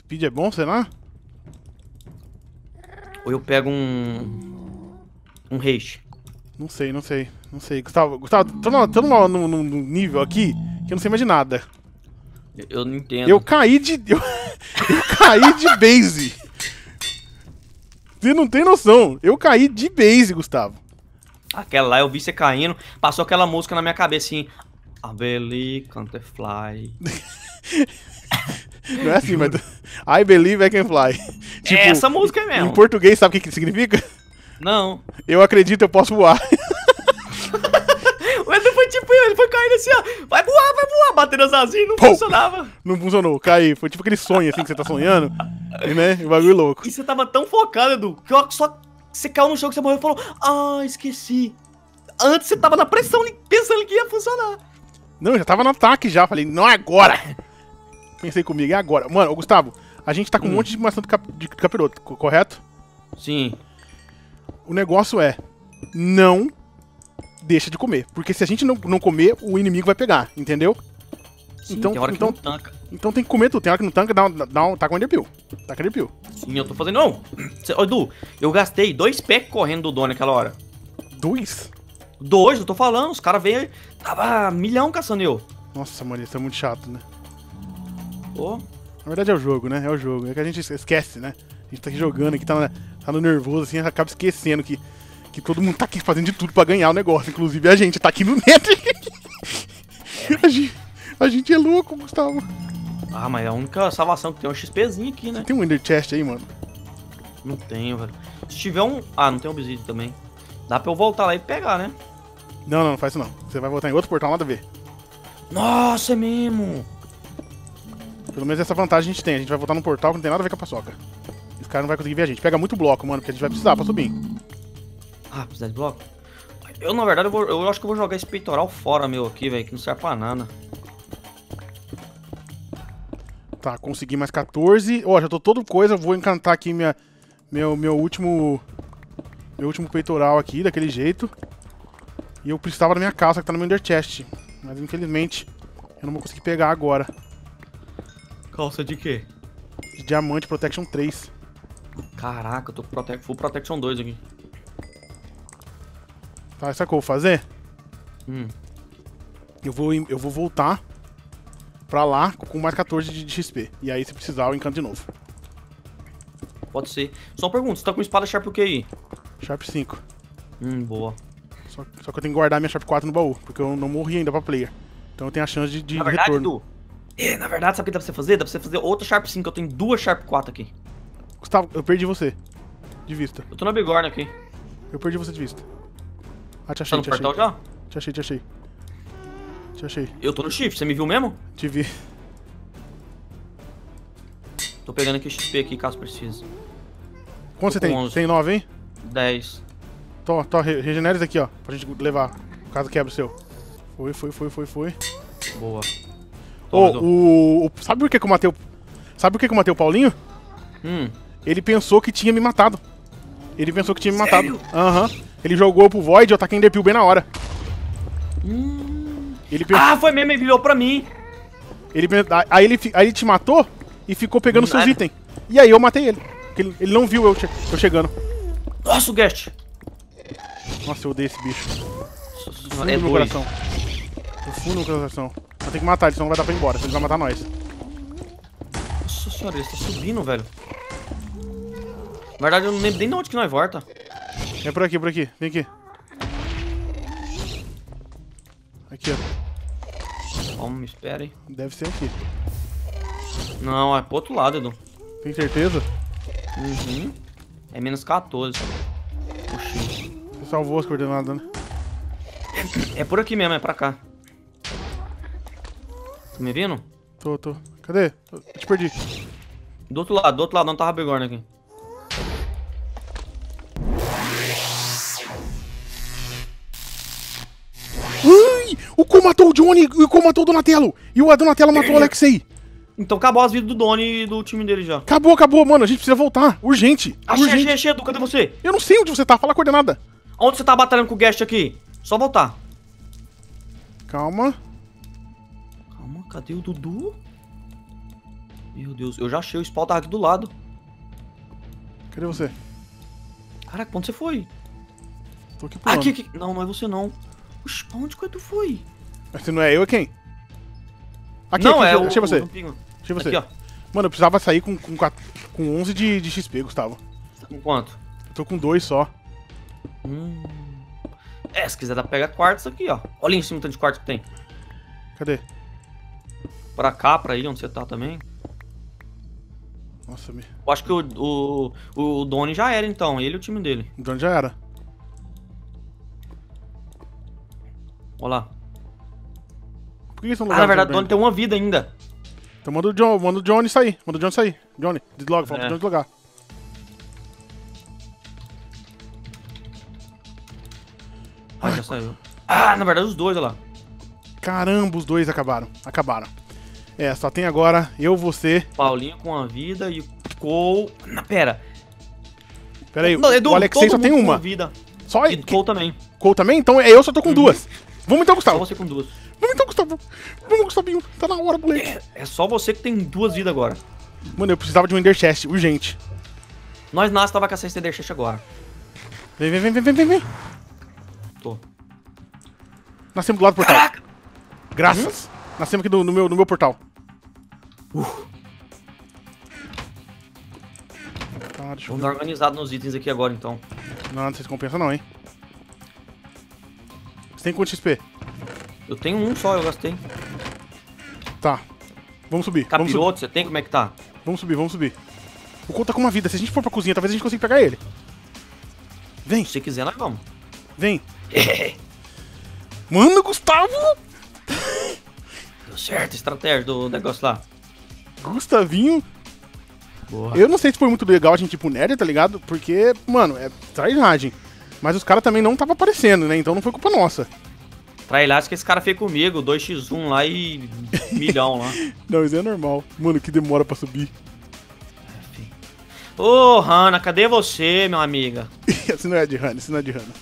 Speed é bom, sei lá? Ou eu pego um... um reiche. Não sei, não sei, não sei. Gustavo, Gustavo, tô, no, tô no, no, no nível aqui que eu não sei mais de nada. Eu não entendo. Eu caí de... eu, eu caí de base. Você não tem noção. Eu caí de base, Gustavo. Aquela lá, eu vi você caindo. Passou aquela música na minha cabeça, assim. I can't fly. Não é assim, mas... I believe I can fly. Tipo, é essa música mesmo. Em português, sabe o que significa? Não. Eu acredito, eu posso voar. O Edu foi tipo, ele foi caindo assim, ó. Vai voar, vai voar. Batendo as asinhas, não Pou. funcionava. Não funcionou, caí. Foi tipo aquele sonho, assim, que você tá sonhando. Né? O bagulho louco. E você tava tão focado, Edu, que só você caiu no chão, que você morreu e falou, ah, esqueci. Antes você tava na pressão, pensando que ia funcionar. Não, eu já tava no ataque já. Falei, não é agora. Pensei comigo, é agora. Mano, ô, Gustavo, a gente tá com hum. um monte de maçã do cap de capiroto, correto? Sim. O negócio é, não deixa de comer. Porque se a gente não, não comer, o inimigo vai pegar, entendeu? Sim, então, tem hora então, que não tanca. Então tem que comer tudo. Tem hora que não tanca, dá, dá, dá um taco de pill. Taca de pill. Sim, eu tô fazendo... Não! Ô, Edu, eu gastei dois packs correndo do Doni naquela hora. Dois? Dois, eu tô falando. Os caras veio... Tava milhão caçando eu. Nossa, mano, isso é muito chato, né? Pô. Na verdade é o jogo, né? É o jogo. É que a gente esquece, né? A gente tá aqui jogando, aqui tá... Na... Tá no nervoso, assim, acaba esquecendo que, que todo mundo tá aqui fazendo de tudo pra ganhar o negócio. Inclusive a gente tá aqui no neto. a, gente, a gente é louco, Gustavo. Ah, mas é a única salvação que tem é um XPzinho aqui, né? Você tem um Ender Chest aí, mano? Não tenho, velho. Se tiver um... Ah, não tem um obsídio também. Dá pra eu voltar lá e pegar, né? Não, não, não faz isso não. Você vai voltar em outro portal, nada a ver. Nossa, é mesmo! Pelo menos essa vantagem a gente tem. A gente vai voltar num portal que não tem nada a ver com a paçoca. O cara não vai conseguir ver a gente. Pega muito bloco, mano, porque a gente vai precisar pra subir. Ah, precisa de bloco? Eu, na verdade, eu, vou, eu acho que eu vou jogar esse peitoral fora, meu, aqui, velho, que não serve pra nada. Tá, consegui mais quatorze. Ó, oh, já tô todo coisa. Vou encantar aqui minha, meu, meu último... Meu último peitoral aqui, daquele jeito. E eu precisava da minha calça, que tá no meu under chest. Mas, infelizmente, eu não vou conseguir pegar agora. Calça de quê? De diamante, protection três. Caraca, eu tô com prote full protection dois aqui. Tá, sabe o que eu vou fazer? Hum. Eu vou, eu vou voltar pra lá com mais quatorze de, de X P. E aí, se precisar, eu encanto de novo. Pode ser. Só uma pergunta, você tá com espada Sharp o que aí? Sharp cinco. Hum, boa. Só, só que eu tenho que guardar minha Sharp quatro no baú, porque eu não morri ainda pra player. Então eu tenho a chance de, de na verdade, retorno. Tu, é, na verdade, sabe o que dá pra você fazer? Dá pra você fazer outra Sharp cinco, eu tenho duas Sharp quatro aqui. Gustavo, eu perdi você. De vista. Eu tô na bigorna aqui. Eu perdi você de vista. Ah, te achei, tá no te portal achei. já? Te achei, te achei. Te achei. Eu tô no shift, você me viu mesmo? Te vi. Tô pegando aqui o X P aqui, caso precise. Quanto você tem? onze. Tem nove, hein? dez. Tô, tô, regenera isso aqui, ó. Pra gente levar. Caso quebre o seu. Foi, foi, foi, foi, foi. Boa. Ô, oh, o, o... Sabe por que que eu matei o... Sabe por que que eu matei o Paulinho? Hum. Ele pensou que tinha me matado. Ele pensou que tinha me Sério? matado. Aham. Uhum. Ele jogou pro Void e eu taquei em Enderpeel bem na hora. Hum. Ele pe... Ah, foi mesmo, ele virou pra mim. Ele... Aí, ele... aí ele te matou e ficou pegando não seus era. itens. E aí eu matei ele. Ele, ele não viu eu, che... eu chegando. Nossa, o Guest. Nossa, eu odeio esse bicho. Fundo é no meu coração. Eu fundo no meu coração. Eu tenho que matar ele, senão não vai dar pra ir embora. Senão ele vai matar nós. Nossa senhora, ele tá subindo, velho. Na verdade, eu não lembro nem de onde que nós volta. É por aqui, por aqui. Vem aqui. Aqui, ó. Calma, espera aí. Deve ser aqui. Não, é pro outro lado, Edu. Tem certeza? Uhum. É menos quatorze. Puxa. Você salvou as coordenadas, né? É por aqui mesmo, é pra cá. Tá me vindo? Tô, tô. Cadê? Eu te perdi. Do outro lado, do outro lado. Não tava bigorna aqui. Ui! O Cole matou o Johnny e o Cole matou o Donatello! E o Donatello matou o Alexei! Então acabou as vidas do Doni e do time dele já. Acabou, acabou, mano. A gente precisa voltar. Urgente. Achei, urgente. achei, achei, Edu. Cadê você? Eu não sei onde você tá. Fala a coordenada. Onde você tá batalhando com o guest aqui? Só voltar. Calma. Calma, cadê o Dudu? Meu Deus, eu já achei. O spawn tava aqui do lado. Cadê você? Caraca, pra onde você foi? Tô aqui por aqui, aqui. Não, não é você não. Oxi, pra onde que o Edu foi? Você não é eu, é quem? Aqui, não, aqui, é achei o, você. O Deixa você. Aqui, ó. Mano, eu precisava sair com, com, com onze de, de X P, Gustavo. Você tá com quanto? Eu tô com dois só. Hum. É, se quiser dar pega quartos aqui, ó. Olha em cima o tanto de quartos que tem. Cadê? Pra cá, pra aí, onde você tá também. Nossa, me... Eu acho que o, o, o Doni já era, então. Ele e o time dele. O Doni já era. Olha lá. Por que eles estão ah, na verdade, o Doni tem uma vida ainda. Então manda o, John, manda o Johnny sair. Manda o Johnny sair. Johnny, desloga. Fala é. pro Johnny deslogar. Ah, já saiu. Ah, na verdade, os dois, olha lá. Caramba, os dois acabaram. Acabaram. É, só tem agora eu, você... Paulinho com uma vida e o Cole... Não, pera. Pera aí, não, Edu, o Alexei só tem uma. Vida. Só e Cole também. Cole também? Então é eu só tô com hum. duas. Vamos então, Gustavo. Só você com duas. Vamos então, Gustavo. Vamos, Gustavinho. Tá na hora, moleque. É, é só você que tem duas vidas agora. Mano, eu precisava de um Ender Chest, urgente. Nós nós tava com essa Ender Chest agora. Vem, vem, vem, vem, vem, vem, vem. Tô. Nascemos do lado do portal. Caraca. Graças. Hum? Nascemos aqui do, no, meu, no meu portal. Uh. Tá, deixa eu Vamos ver. dar organizado nos itens aqui agora, então. Não, não sei se compensa não, hein. Você tem quanto X P? Eu tenho um só, eu gastei. Tá. Vamos subir. Capiroto, vamos subir. Você tem? Como é que tá? Vamos subir, vamos subir. O Couto tá com uma vida. Se a gente for pra cozinha, talvez a gente consiga pegar ele. Vem. Se quiser, nós vamos. Vem. Mano, Gustavo! Deu certo a estratégia do negócio lá. Gustavinho... Boa. Eu não sei se foi muito legal a gente ir pro nerd, tá ligado? Porque, mano, é trairagem. Mas os caras também não estavam aparecendo, né? Então não foi culpa nossa. Trailagem que esse cara fez comigo. dois por um lá e milhão lá. Não, isso é normal. Mano, que demora pra subir. Ô, oh, Hanna, cadê você, meu amiga? Esse não é de Hanna, esse não é de Hanna.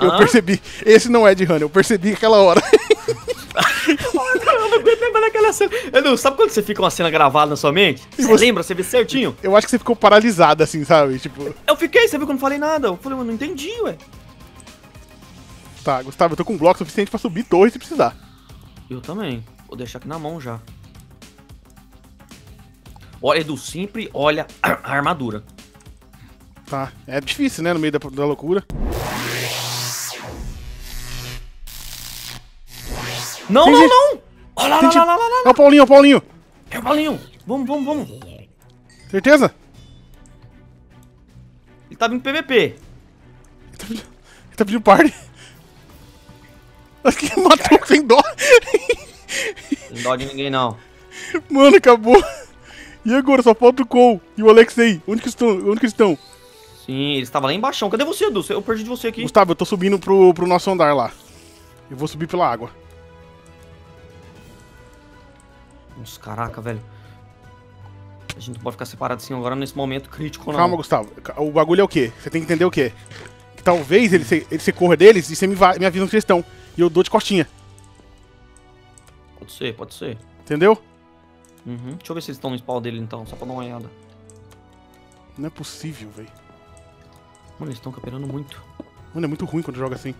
Eu percebi. Esse não é de Hanna, eu percebi aquela hora. Eu não aguento lembrar daquela cena. Edu, sabe quando você fica uma cena gravada na sua mente? Você, você lembra? Você vê certinho? Eu acho que você ficou paralisado assim, sabe? Tipo... Eu fiquei, você viu que eu não falei nada. Eu falei, eu não entendi, ué. Tá, Gustavo, eu tô com um bloco suficiente pra subir torre se precisar. Eu também. Vou deixar aqui na mão já. Olha, Edu, sempre olha a armadura. Tá, é difícil, né? No meio da, da loucura. Não, Tem não, gente... não! Olha lá, lá, lá, lá, lá, lá. É o Paulinho, é o Paulinho. É o Paulinho. Vamos, vamos, vamos. Certeza? Ele tá vindo P V P. Ele tá vindo, ele tá vindo party. Acho que ele matou sem dó. Sem dó de ninguém, não. Mano, acabou. E agora? Só falta o Cole e o Alexei. Onde que estão? Onde que estão? Sim, eles estavam lá embaixo. Cadê você, Edu? Eu perdi de você aqui. Gustavo, eu tô subindo pro, pro nosso andar lá. Eu vou subir pela água. Nossa, caraca, velho. A gente não pode ficar separado assim agora nesse momento crítico, não. Calma, Gustavo. O bagulho é o quê? Você tem que entender o quê? Que talvez ele se, ele se corra deles e você me, me avisa onde eles estão. E eu dou de costinha. Pode ser, pode ser. Entendeu? Uhum. Deixa eu ver se eles estão no spawn dele, então. Só pra dar uma olhada. Não é possível, velho. Mano, eles estão camperando muito. Mano, é muito ruim quando joga assim.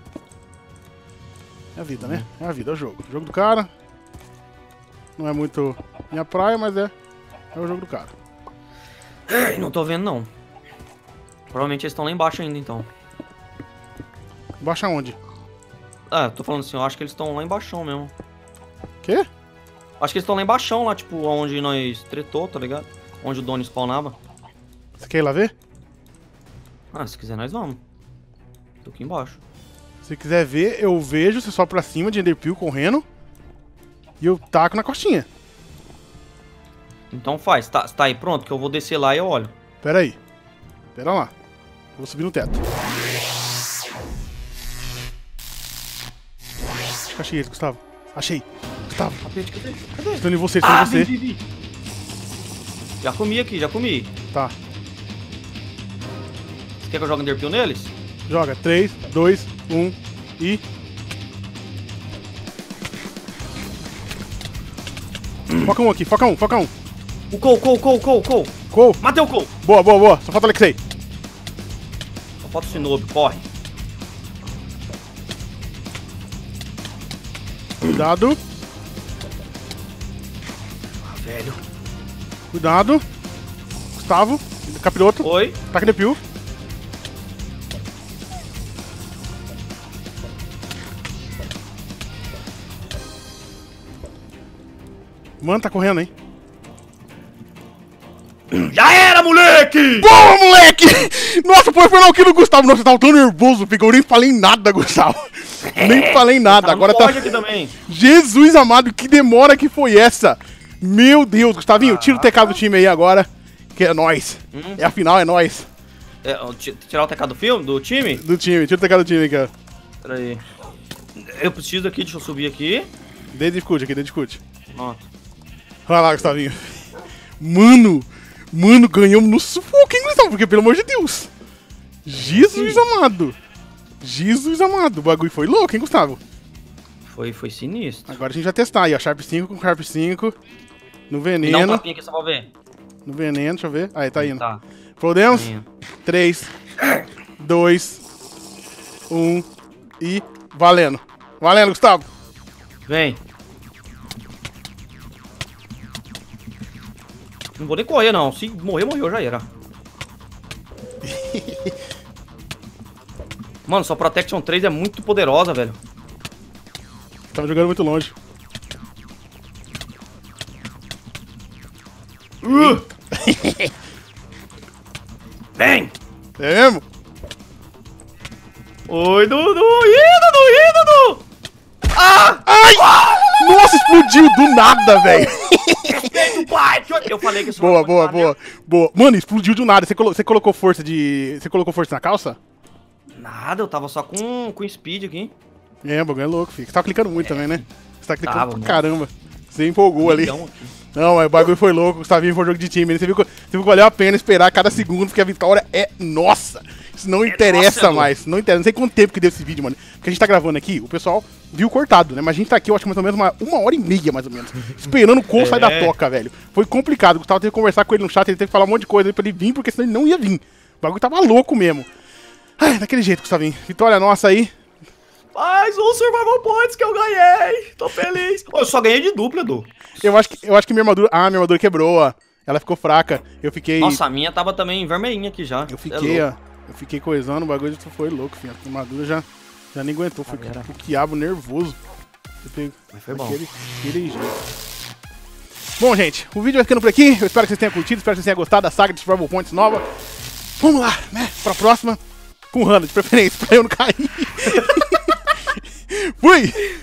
É a vida, uhum. né? É a vida, é o jogo. O jogo do cara... Não é muito minha praia, mas é, é o jogo do cara. Não tô vendo, não. Provavelmente eles estão lá embaixo ainda, então. Embaixo aonde? Ah, tô falando assim, eu acho que eles estão lá embaixo mesmo. Quê? Acho que eles estão lá embaixo, lá, tipo, onde nós tretou, tá ligado? Onde o Doni spawnava. Você quer ir lá ver? Ah, se quiser nós vamos. Tô aqui embaixo. Se quiser ver, eu vejo, você só pra cima de Enderpeel correndo. E eu taco na costinha. Então faz. Tá, tá aí pronto? Que eu vou descer lá e eu olho. Pera aí. Pera lá. Eu vou subir no teto. Achei ele, Gustavo. Achei. Gustavo. Cadê? Estou em você, estou ah, em você. Vi, vi, vi. Já comi aqui, já comi. Tá. Você quer que eu jogue Enderpeel neles? Joga. três, dois, um e... Foca um aqui, foca um, foca um. O Cole, Cole, Cole, Cole, Cole. Cole? Matei o Cole. Boa, boa, boa. Só falta o Alexei. Só falta o Sinobi, corre. Cuidado. Ah, velho. Cuidado. Gustavo, capiroto. Oi. Taca de piu. Mano, tá correndo, hein? Já era, moleque! Boa, moleque! Nossa, foi final aqui no Gustavo. Nossa, você tava tão nervoso, porque eu nem falei nada, Gustavo. Nem falei nada. Agora tá... aqui também. Jesus amado, que demora que foi essa? Meu Deus, Gustavinho, tira o T K do time aí agora, que é nóis. Uhum. É a final, é nóis. É, tirar o T K do filme? Do time? Do time, tira o T K do time aí, cara. Pera aí. Eu preciso aqui, deixa eu subir aqui. Dediscute aqui, dediscute. Pronto. Vai lá, Gustavinho. Mano, mano, ganhamos no sufoco, hein, Gustavo? Porque, pelo amor de Deus. Jesus Sim. amado. Jesus amado. O bagulho foi louco, hein, Gustavo? Foi, foi sinistro. Agora a gente vai testar aí, ó. Sharp cinco com Sharp cinco. No veneno. Dá um tapinha aqui só pra ver. No veneno, deixa eu ver. Aí, tá indo. Tá. Podemos? Tá indo. três, dois, um e... Valendo. Valendo, Gustavo. Vem. Não vou nem correr, não. Se morrer, morreu. Já era. Mano, sua Protection três é muito poderosa, velho. Tava jogando muito longe. Uh! Vem! É mesmo? Oi, Dudu! Ih, Dudu! Ih, Dudu! Ah! Ai! Ah! Nossa, explodiu do nada, velho! Eu falei que isso boa, boa, boa, boa. Mano, explodiu do nada. Você, colo você colocou força de. Você colocou força na calça? Nada, eu tava só com, com speed aqui. É, o bagulho é louco, filho. Você tava clicando muito é. também, né? Você tá clicando tava, pra mano. caramba. Você empolgou ali. Aqui. Não, o bagulho foi louco. O Gustavinho foi um jogo de time. Você viu, que, você viu que valeu a pena esperar cada segundo, porque a vitória é nossa. Isso não é interessa nossa, mais. Não interessa. Não sei quanto tempo que deu esse vídeo, mano. Porque a gente tá gravando aqui, o pessoal viu cortado, né? Mas a gente tá aqui, eu acho que mais ou menos uma, uma hora e meia, mais ou menos. Esperando o Cole é. sair da toca, velho. Foi complicado. O Gustavo teve que conversar com ele no chat, ele teve que falar um monte de coisa pra ele vir, porque senão ele não ia vir. O bagulho tava louco mesmo. Ai, daquele jeito, Gustavinho. Vitória nossa aí. Mais um Survival Points que eu ganhei. Tô feliz. Eu só ganhei de dupla, Edu. Eu acho que, eu acho que minha armadura... Ah, minha armadura quebrou, ó. Ela ficou fraca. Eu fiquei... Nossa, a minha tava também vermelhinha aqui já. Eu fiquei, é ó. Eu fiquei coisando, o bagulho foi louco, filho. A armadura já, já nem aguentou. Foi ah, o quiabo nervoso. Fiquei... Mas foi bom. Aquele, aquele jeito. Bom, gente, o vídeo vai ficando por aqui. Eu espero que vocês tenham curtido. Espero que vocês tenham gostado da saga de Survival Points nova. Vamos lá, né? Pra próxima. Com Hanna, de preferência, pra eu não cair. Fui!